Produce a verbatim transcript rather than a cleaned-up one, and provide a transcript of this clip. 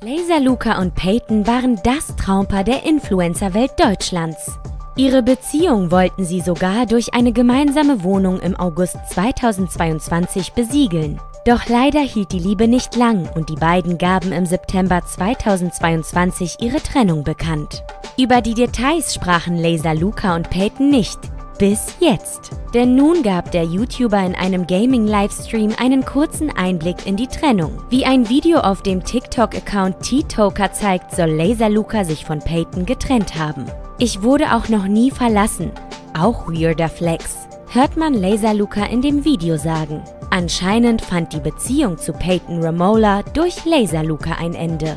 Laserluca und Payton waren das Traumpaar der Influencer-Welt Deutschlands. Ihre Beziehung wollten sie sogar durch eine gemeinsame Wohnung im August zweitausendzweiundzwanzig besiegeln. Doch leider hielt die Liebe nicht lang und die beiden gaben im September zweitausendzweiundzwanzig ihre Trennung bekannt. Über die Details sprachen Laserluca und Payton nicht. Bis jetzt. Denn nun gab der YouTuber in einem Gaming-Livestream einen kurzen Einblick in die Trennung. Wie ein Video auf dem TikTok-Account T-Toker zeigt, soll Laserluca sich von Payton getrennt haben. Ich wurde auch noch nie verlassen. Auch weirder Flex, hört man Laserluca in dem Video sagen. Anscheinend fand die Beziehung zu Payton Ramolla durch Laserluca ein Ende.